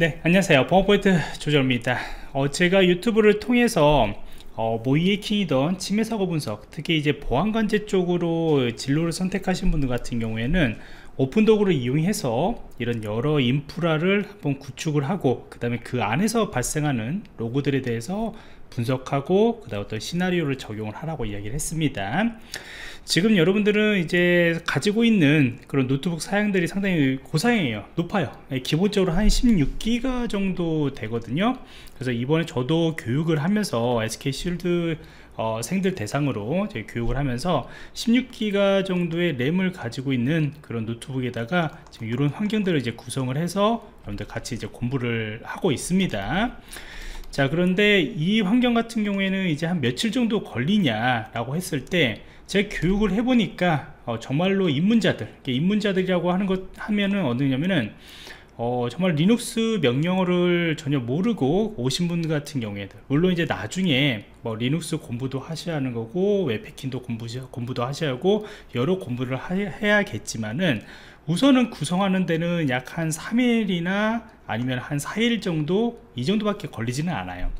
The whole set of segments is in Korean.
네, 안녕하세요. 버거포인트 조정입니다. 제가 유튜브를 통해서 모이해킹이던 침해사고 분석, 특히 이제 보안관제 쪽으로 진로를 선택하신 분들 같은 경우에는 오픈도구를 이용해서 이런 여러 인프라를 한번 구축을 하고, 그 다음에 그 안에서 발생하는 로그들에 대해서 분석하고, 그 다음 어떤 시나리오를 적용을 하라고 이야기를 했습니다. 지금 여러분들은 이제 가지고 있는 그런 노트북 사양들이 상당히 고사양이에요. 높아요. 기본적으로 한 16기가 정도 되거든요. 그래서 이번에 저도 교육을 하면서 SK쉴드 생들 대상으로 저희 교육을 하면서 16기가 정도의 램을 가지고 있는 그런 노트북에다가 지금 이런 환경들을 이제 구성을 해서 여러분들 같이 이제 공부를 하고 있습니다. 자, 그런데 이 환경 같은 경우에는 이제 한 며칠 정도 걸리냐 라고 했을 때, 제 교육을 해보니까 정말로 입문자들이라고 하는 것 하면은 어느냐면은 정말 리눅스 명령어를 전혀 모르고 오신 분 같은 경우에도, 물론 이제 나중에 뭐 리눅스 공부도 하셔야 하는 거고, 웹패킹도 공부도 하셔야 하고, 여러 공부를 해야겠지만은 우선은 구성하는 데는 약 한 3일이나 아니면 한 4일 정도, 이 정도밖에 걸리지는 않아요.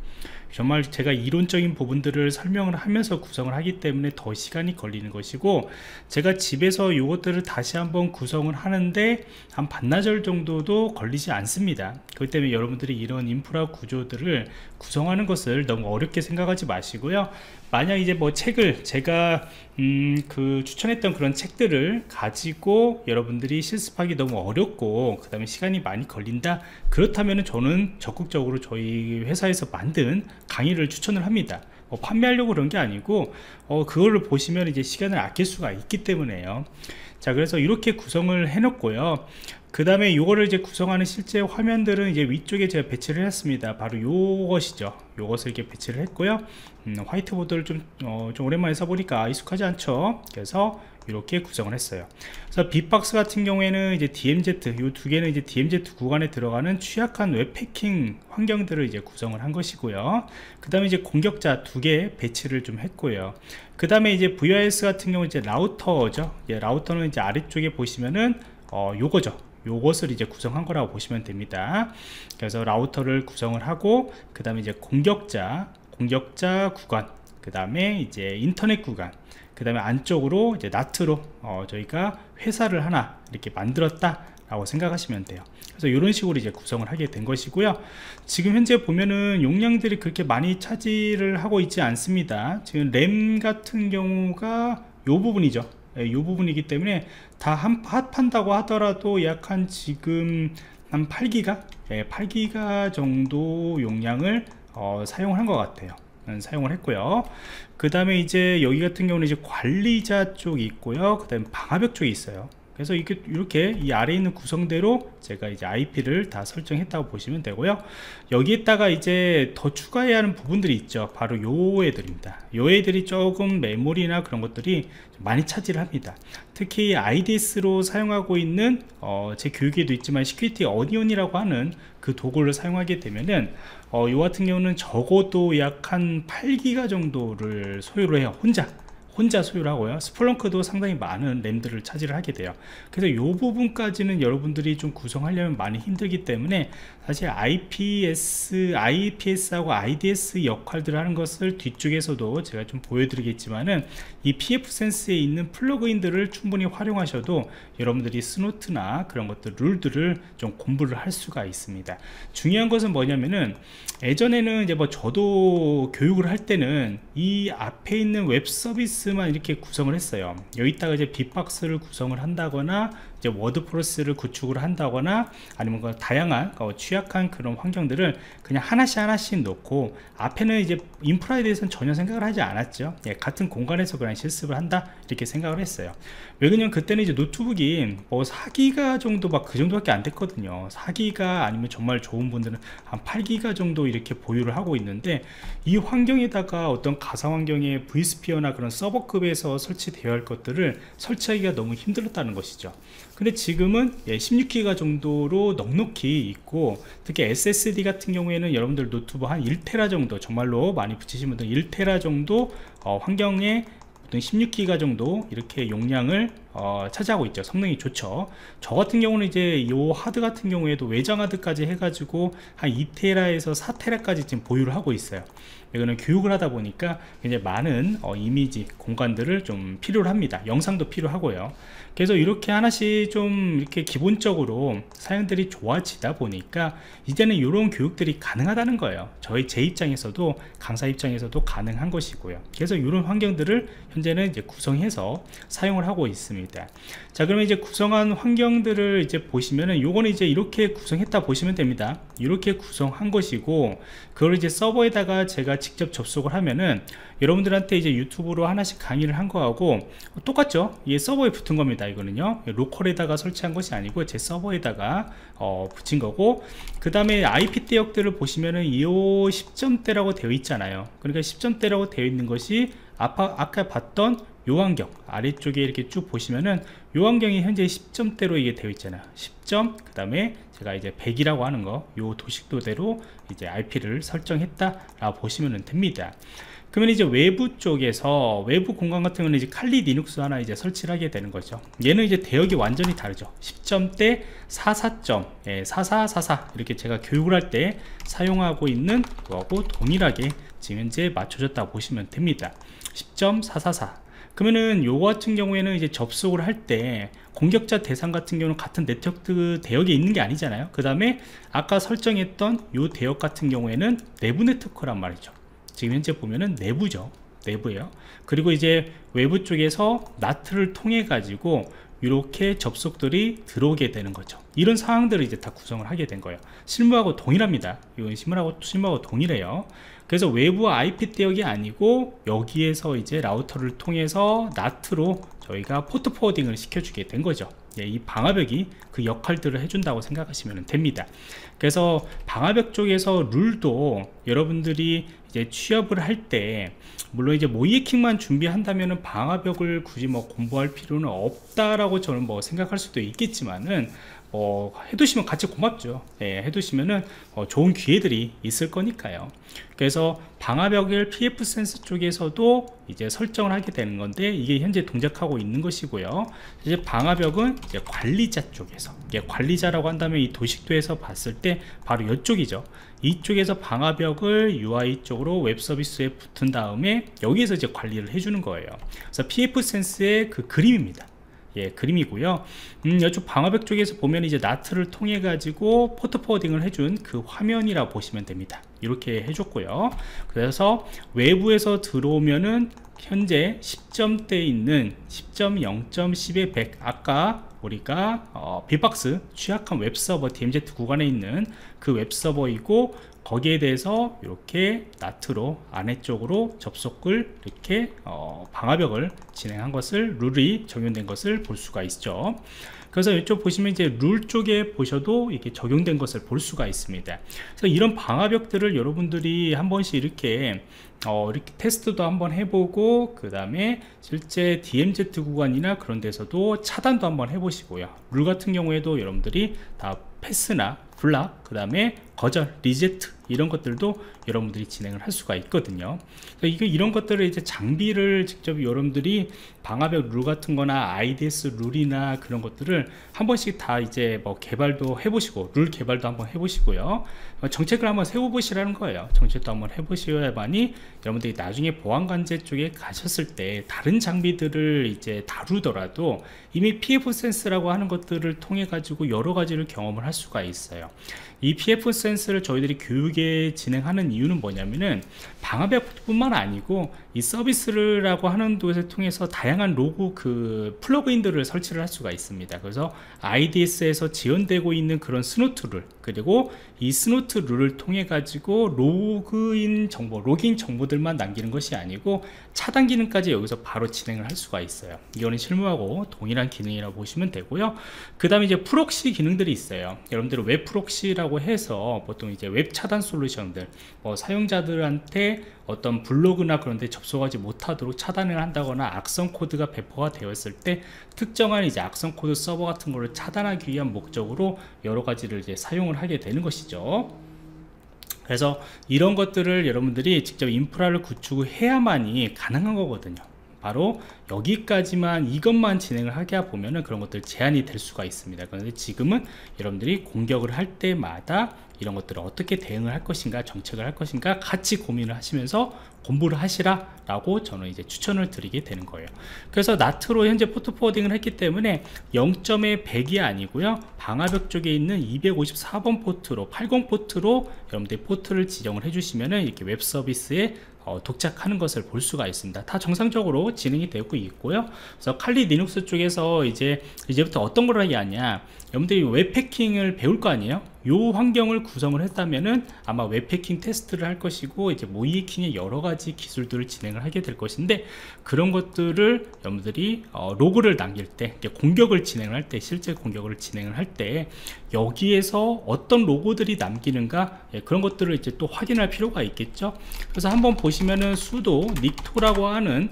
정말 제가 이론적인 부분들을 설명을 하면서 구성을 하기 때문에 더 시간이 걸리는 것이고, 제가 집에서 이것들을 다시 한번 구성을 하는데 한 반나절 정도도 걸리지 않습니다. 그렇기 때문에 여러분들이 이런 인프라 구조들을 구성하는 것을 너무 어렵게 생각하지 마시고요. 만약 이제 뭐 책을 제가 그 추천했던 그런 책들을 가지고 여러분들이 실습하기 너무 어렵고, 그 다음에 시간이 많이 걸린다, 그렇다면 저는 적극적으로 저희 회사에서 만든 강의를 추천을 합니다. 판매하려고 그런 게 아니고 그거를 보시면 이제 시간을 아낄 수가 있기 때문에요. 자, 그래서 이렇게 구성을 해놓고요. 그 다음에 이거를 이제 구성하는 실제 화면들은 이제 위쪽에 제가 배치를 했습니다. 바로 요것이죠. 요것을 이렇게 배치를 했고요. 화이트보드를 좀 오랜만에 써보니까 익숙하지 않죠. 그래서 이렇게 구성을 했어요. 그래서 빅박스 같은 경우에는 이제 DMZ, 요 두 개는 이제 DMZ 구간에 들어가는 취약한 웹패킹 환경들을 이제 구성을 한 것이고요. 그 다음에 이제 공격자 두 개 배치를 좀 했고요. 그 다음에 이제 VIS 같은 경우 이제 라우터죠. 라우터는 이제 아래쪽에 보시면은 요거죠. 요것을 이제 구성한 거라고 보시면 됩니다. 그래서 라우터를 구성을 하고, 그 다음에 이제 공격자 구간, 그 다음에 이제 인터넷 구간, 그 다음에 안쪽으로 이제 NAT로 저희가 회사를 하나 이렇게 만들었다 라고 생각하시면 돼요. 그래서 이런 식으로 이제 구성을 하게 된 것이고요. 지금 현재 보면은 용량들이 그렇게 많이 차지를 하고 있지 않습니다. 지금 램 같은 경우가 요 부분이죠. 이 부분이기 때문에 다 합한다고 하더라도 약 한 지금 한 8기가? 8기가 정도 용량을 사용한 것 같아요. 사용을 했고요. 그 다음에 이제 여기 같은 경우는 이제 관리자 쪽이 있고요. 그 다음에 방화벽 쪽이 있어요. 그래서 이렇게 이 아래에 있는 구성대로 제가 이제 IP를 다 설정했다고 보시면 되고요. 여기에다가 이제 더 추가해야 하는 부분들이 있죠. 바로 요 애들입니다. 요 애들이 조금 메모리나 그런 것들이 많이 차지를 합니다. 특히 IDS로 사용하고 있는 제 교육에도 있지만 Security Onion 이라고 하는 그 도구를 사용하게 되면은 요 같은 경우는 적어도 약 한 8기가 정도를 소유를 해요. 혼자 소유를 하고요. 스플렁크도 상당히 많은 램들을 차지를 하게 돼요. 그래서 이 부분까지는 여러분들이 좀 구성하려면 많이 힘들기 때문에, 사실 IPS하고 IDS 역할들을 하는 것을 뒤쪽에서도 제가 좀 보여드리겠지만은, 이 pfSense에 있는 플러그인들을 충분히 활용하셔도 여러분들이 스노트나 그런 것들 룰들을 좀 공부를 할 수가 있습니다. 중요한 것은 뭐냐면은, 예전에는 이제 저도 교육을 할 때는 이 앞에 있는 웹 서비스 만 이렇게 구성을 했어요. 여기다가 이제 빅박스를 구성을 한다거나, 이제 워드프레스를 구축을 한다거나, 아니면 다양한 취약한 그런 환경들을 그냥 하나씩 놓고, 앞에는 이제 인프라에 대해서는 전혀 생각을 하지 않았죠. 같은 공간에서 그냥 실습을 한다 이렇게 생각을 했어요. 왜냐면 그때는 이제 노트북이 4기가 정도 그 정도밖에 안 됐거든요. 4기가 아니면 정말 좋은 분들은 한 8기가 정도 이렇게 보유를 하고 있는데, 이 환경에다가 어떤 가상 환경의 vSphere나 그런 서버급에서 설치되어야 할 것들을 설치하기가 너무 힘들었다는 것이죠. 근데 지금은 16기가 정도로 넉넉히 있고, 특히 SSD 같은 경우에는 여러분들 노트북 한 1테라 정도, 정말로 많이 붙이신 분들 1테라 정도 환경에 16기가 정도 이렇게 용량을 차지하고 있죠. 성능이 좋죠. 저 같은 경우는 이제 요 하드 같은 경우에도 외장 하드까지 해가지고 한 2테라에서 4테라까지 지금 보유를 하고 있어요. 이거는 교육을 하다 보니까 굉장히 많은 이미지 공간들을 좀 필요로 합니다. 영상도 필요하고요. 그래서 이렇게 하나씩 좀 이렇게 기본적으로 사양들이 좋아지다 보니까 이제는 이런 교육들이 가능하다는 거예요. 저희 제 입장에서도, 강사 입장에서도 가능한 것이고요. 그래서 이런 환경들을 현재는 이제 구성해서 사용을 하고 있습니다. 자, 그러면 이제 구성한 환경들을 이제 보시면은 요거는 이제 이렇게 구성했다 보시면 됩니다. 이렇게 구성한 것이고, 그걸 이제 서버에다가 제가 직접 접속을 하면은 여러분들한테 이제 유튜브로 하나씩 강의를 한 거하고 똑같죠. 이게 서버에 붙은 겁니다. 이거는요, 로컬에다가 설치한 것이 아니고 제 서버에다가 붙인 거고, 그 다음에 IP 대역들을 보시면은 이 10점대라고 되어 있잖아요. 그러니까 10점대라고 되어 있는 것이 아까 봤던 요 환경 아래쪽에 이렇게 쭉 보시면은 요 환경이 현재 10점대로 이게 되어 있잖아요. 10점, 그 다음에 제가 이제 100이라고 하는 거, 요 도식도대로 이제 IP를 설정했다라고 보시면 됩니다. 그러면 이제 외부 쪽에서 외부 공간 같은 경우는 이제 칼리 리눅스 하나 이제 설치를 하게 되는 거죠. 얘는 이제 대역이 완전히 다르죠. 10점대 44점, 4444 이렇게 제가 교육을 할 때 사용하고 있는 그거하고 동일하게 지금 현재 맞춰졌다 보시면 됩니다. 10.444. 그러면은 요거 같은 경우에는 이제 접속을 할 때 공격자 대상 같은 경우는 같은 네트워크 대역에 있는 게 아니잖아요. 그 다음에 아까 설정했던 요 대역 같은 경우에는 내부 네트워크란 말이죠. 지금 현재 보면은 내부죠. 내부예요. 그리고 이제 외부 쪽에서 NAT를 통해 가지고 이렇게 접속들이 들어오게 되는 거죠. 이런 상황들을 이제 다 구성을 하게 된 거예요. 실무하고 동일합니다. 이건 실무하고 동일해요. 그래서 외부 IP 대역이 아니고 여기에서 이제 라우터를 통해서 NAT로 저희가 포트 포워딩을 시켜주게 된 거죠. 예, 이 방화벽이 그 역할들을 해준다고 생각하시면 됩니다. 그래서 방화벽 쪽에서 룰도 여러분들이 이제 취업을 할 때 물론 이제 모이에킹만 준비한다면은 방화벽을 굳이 뭐 공부할 필요는 없다라고 저는 뭐 생각할 수도 있겠지만은 해두시면 같이 고맙죠. 예, 해두시면은 좋은 기회들이 있을 거니까요. 그래서 방화벽을 pfSense 쪽에서도 이제 설정을 하게 되는 건데, 이게 현재 동작하고 있는 것이고요. 이제 방화벽은 이제 관리자 쪽에서, 이게 관리자라고 한다면 이 도식도에서 봤을 때 바로 이쪽이죠. 이쪽에서 방화벽을 UI 쪽으로 웹 서비스에 붙은 다음에 여기에서 이제 관리를 해주는 거예요. 그래서 pfSense의 그 그림입니다. 예, 그림이고요. 이쪽 방화벽 쪽에서 보면 이제 NAT를 통해 가지고 포트 포워딩을 해준 그 화면이라 보시면 됩니다. 이렇게 해줬고요. 그래서 외부에서 들어오면은 현재 10점대에 있는 10.0.10의 100, 아까 우리가 빅박스 취약한 웹서버 DMZ 구간에 있는 그 웹서버이고, 거기에 대해서 이렇게 NAT로 안에 쪽으로 접속을 이렇게 방화벽을 진행한 것을, 룰이 적용된 것을 볼 수가 있죠. 그래서 이쪽 보시면 이제 룰 쪽에 보셔도 이렇게 적용된 것을 볼 수가 있습니다. 그래서 이런 방화벽들을 여러분들이 한 번씩 이렇게 테스트도 한번 해보고, 그 다음에 실제 DMZ 구간이나 그런 데서도 차단도 한번 해보시고요. 룰 같은 경우에도 여러분들이 다 패스나 블락, 그 다음에 거절, 리젝트 이런 것들도 여러분들이 진행을 할 수가 있거든요. 그래서 이런 것들을 이제 장비를 직접 여러분들이 방화벽 룰 같은 거나 IDS 룰이나 그런 것들을 한 번씩 다 이제 뭐 개발도 해보시고, 룰 개발도 한번 해보시고요. 정책을 한번 세워보시라는 거예요. 정책도 한번 해보셔야만이 여러분들이 나중에 보안관제 쪽에 가셨을 때 다른 장비들을 이제 다루더라도 이미 pfSense라고 하는 것들을 통해 가지고 여러 가지를 경험을 할 수가 있어요. 이 pfSense를 저희들이 교육에 진행하는 이유는 뭐냐면은 방화벽뿐만 아니고 이 서비스라고 하는 곳을 통해서 다양한 로그 그 플러그인들을 설치를 할 수가 있습니다. 그래서 IDS에서 지원되고 있는 그런 스노트 룰, 그리고 이 스노트 룰을 통해 가지고 로그인 정보들만 남기는 것이 아니고 차단 기능까지 여기서 바로 진행을 할 수가 있어요. 이거는 실무하고 동일한 기능이라고 보시면 되고요. 그 다음에 이제 프록시 기능들이 있어요. 여러분들은 웹 프록시라고 해서 보통 이제 웹 차단 솔루션들, 사용자들한테 어떤 블로그나 그런데 접속하지 못하도록 차단을 한다거나 악성 코드가 배포가 되었을 때 특정한 이제 악성 코드 서버 같은 거를 차단하기 위한 목적으로 여러 가지를 이제 사용을 하게 되는 것이죠. 그래서 이런 것들을 여러분들이 직접 인프라를 구축해야만이 가능한 거거든요. 바로 여기까지만 이것만 진행을 하게 보면은 그런 것들 제한이 될 수가 있습니다. 그런데 지금은 여러분들이 공격을 할 때마다 이런 것들을 어떻게 대응을 할 것인가, 정책을 할 것인가 같이 고민을 하시면서 공부를 하시라 라고 저는 이제 추천을 드리게 되는 거예요. 그래서 NAT로 현재 포트 포워딩을 했기 때문에 0.100이 아니고요, 방화벽 쪽에 있는 254번 포트로 80 포트로 여러분들 포트를 지정을 해주시면은 이렇게 웹 서비스에 독착하는 것을 볼 수가 있습니다. 다 정상적으로 진행이 되고 있고요. 그래서 칼리 리눅스 쪽에서 이제부터 어떤 걸 하냐, 여러분들이 웹패킹을 배울 거 아니에요? 요 환경을 구성을 했다면은 아마 웹패킹 테스트를 할 것이고 이제 모이킹의 여러 가지 기술들을 진행을 하게 될 것인데, 그런 것들을 여러분들이 로그를 남길 때, 공격을 진행을 할 때, 실제 공격을 진행을 할 때 여기에서 어떤 로그들이 남기는가, 그런 것들을 이제 또 확인할 필요가 있겠죠. 그래서 한번 보시면은 sudo nicto라고 하는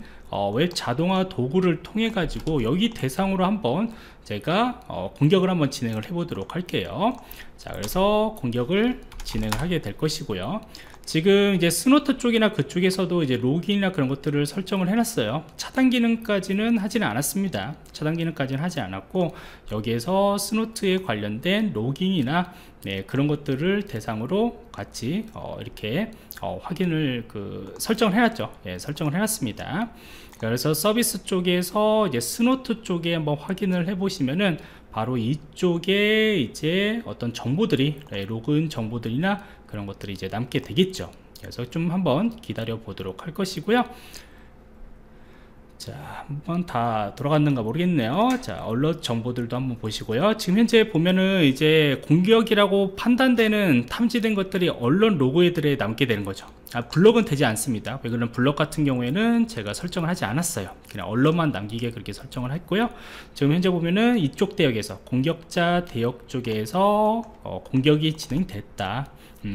웹 자동화 도구를 통해 가지고 여기 대상으로 한번 제가 공격을 한번 진행을 해 보도록 할게요. 자, 그래서 공격을 진행을 하게 될 것이고요. 지금 이제 스노트 쪽이나 그쪽에서도 이제 로그인이나 그런 것들을 설정을 해놨어요. 차단 기능까지는 하지는 않았습니다. 차단 기능까지는 하지 않았고, 여기에서 스노트에 관련된 로그인이나 그런 것들을 대상으로 같이 이렇게 확인을 설정을 해놨죠. 설정을 해놨습니다. 그래서 서비스 쪽에서 이제 스노트 쪽에 한번 확인을 해보시면은 바로 이쪽에 이제 어떤 정보들이, 로그인 정보들이나 그런 것들이 이제 남게 되겠죠. 그래서 좀 한번 기다려 보도록 할 것이고요. 자, 한번 다 돌아갔는가 모르겠네요. 자, 얼럿 정보들도 한번 보시고요. 지금 현재 보면은 이제 공격이라고 판단되는 탐지된 것들이 얼럿 로그들에 남게 되는 거죠. 블럭은 되지 않습니다. 왜 그러냐면 블럭 같은 경우에는 제가 설정을 하지 않았어요. 그냥 얼럿만 남기게 그렇게 설정을 했고요. 지금 현재 보면은 이쪽 대역에서, 공격자 대역 쪽에서 공격이 진행됐다,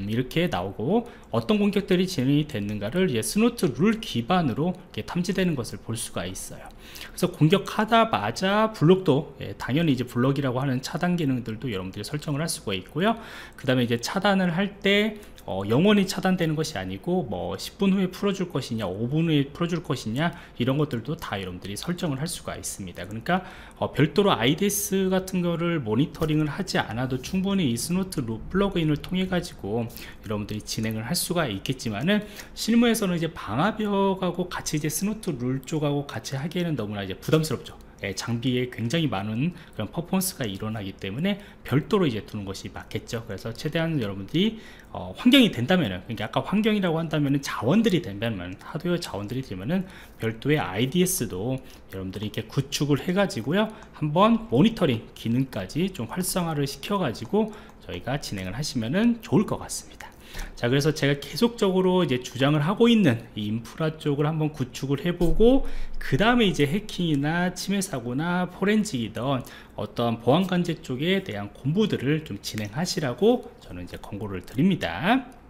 이렇게 나오고, 어떤 공격들이 진행이 됐는가를 이제 스노트 룰 기반으로 이렇게 탐지되는 것을 볼 수가 있어요. 그래서 공격하다마자 블록도, 당연히 이제 블록이라고 하는 차단 기능들도 여러분들이 설정을 할 수가 있고요. 그 다음에 이제 차단을 할 때 영원히 차단되는 것이 아니고 뭐 10분 후에 풀어줄 것이냐 5분 후에 풀어줄 것이냐, 이런 것들도 다 여러분들이 설정을 할 수가 있습니다. 그러니까 별도로 IDS 같은 거를 모니터링을 하지 않아도 충분히 이 스노트 룰 플러그인을 통해 가지고 여러분들이 진행을 할 수가 있겠지만은, 실무에서는 이제 방화벽하고 같이 이제 스노트 룰 쪽하고 같이 하기에는 너무나 이제 부담스럽죠. 장비에 굉장히 많은 그런 퍼포먼스가 일어나기 때문에 별도로 이제 두는 것이 맞겠죠. 그래서 최대한 여러분들이 환경이 된다면은, 그러니까 아까 환경이라고 한다면은 자원들이 된다면, 하드웨어 자원들이 되면은 별도의 IDS도 여러분들이 이렇게 구축을 해가지고요, 한번 모니터링 기능까지 좀 활성화를 시켜가지고 저희가 진행을 하시면은 좋을 것 같습니다. 자, 그래서 제가 계속적으로 이제 주장을 하고 있는 이 인프라 쪽을 한번 구축을 해보고, 그 다음에 이제 해킹이나 침해 사고나 포렌식이던 어떤 보안 관제 쪽에 대한 공부들을 좀 진행하시라고 저는 이제 권고를 드립니다.